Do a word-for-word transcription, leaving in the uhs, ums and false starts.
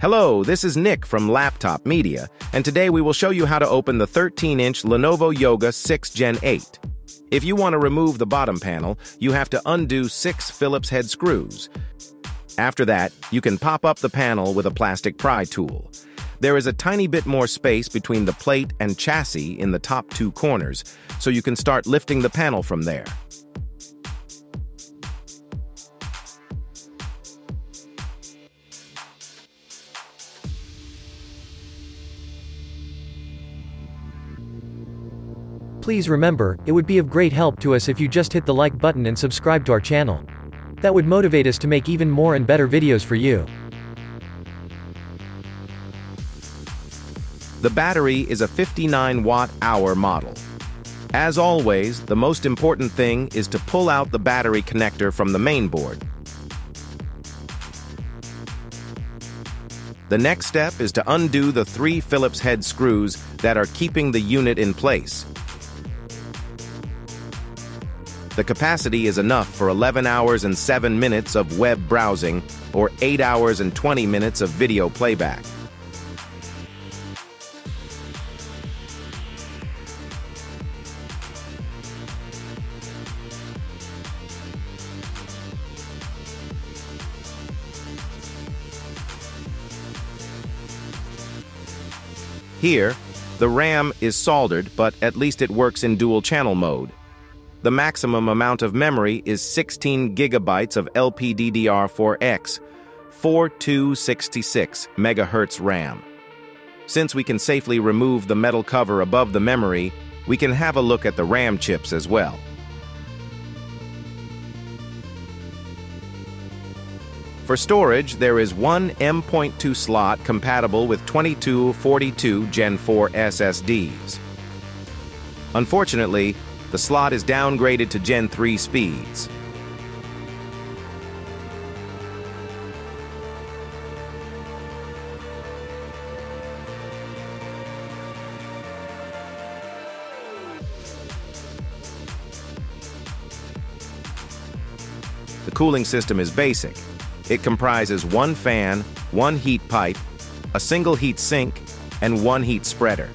Hello, this is Nick from Laptop Media, and today we will show you how to open the thirteen inch Lenovo Yoga six Gen eight. If you want to remove the bottom panel, you have to undo six Phillips head screws. After that, you can pop up the panel with a plastic pry tool. There is a tiny bit more space between the plate and chassis in the top two corners, so you can start lifting the panel from there. Please remember, it would be of great help to us if you just hit the like button and subscribe to our channel. That would motivate us to make even more and better videos for you. The battery is a fifty-nine watt hour model. As always, the most important thing is to pull out the battery connector from the main board. The next step is to undo the three Phillips head screws that are keeping the unit in place. The capacity is enough for eleven hours and seven minutes of web browsing or eight hours and twenty minutes of video playback. Here, the RAM is soldered, but at least it works in dual channel mode. The maximum amount of memory is sixteen gigabytes of L P D D R four X, forty-two sixty-six megahertz RAM. Since we can safely remove the metal cover above the memory, we can have a look at the RAM chips as well. For storage, there is one M dot two slot compatible with twenty-two forty-two Gen four S S Ds. Unfortunately, the slot is downgraded to Gen three speeds. The cooling system is basic. It comprises one fan, one heat pipe, a single heat sink, and one heat spreader.